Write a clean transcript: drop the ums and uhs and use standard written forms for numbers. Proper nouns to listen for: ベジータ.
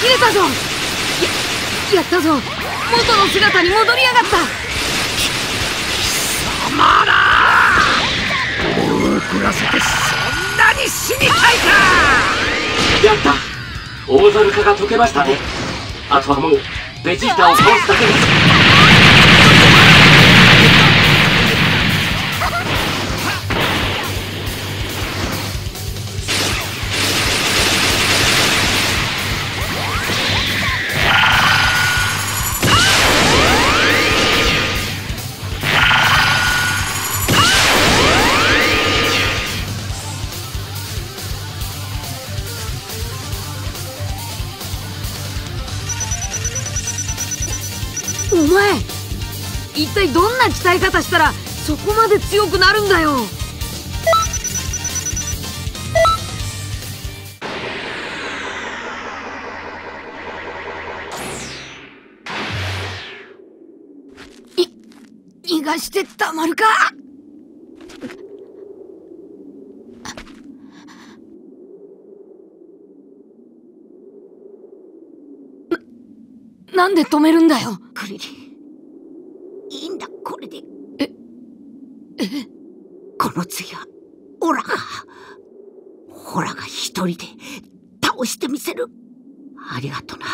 切れたぞ。やったぞ。元の姿に戻りやがった。貴様ら、怒らせてそんなに死にたいか。やった。大猿化が解けましたね。あとはもうベジータを倒すだけです。お前、一体どんな鍛え方したらそこまで強くなるんだよ。逃がしてたまるか。なんで止めるんだよ。いいんだ、これで。この次はオラが一人で倒してみせる。ありがとな。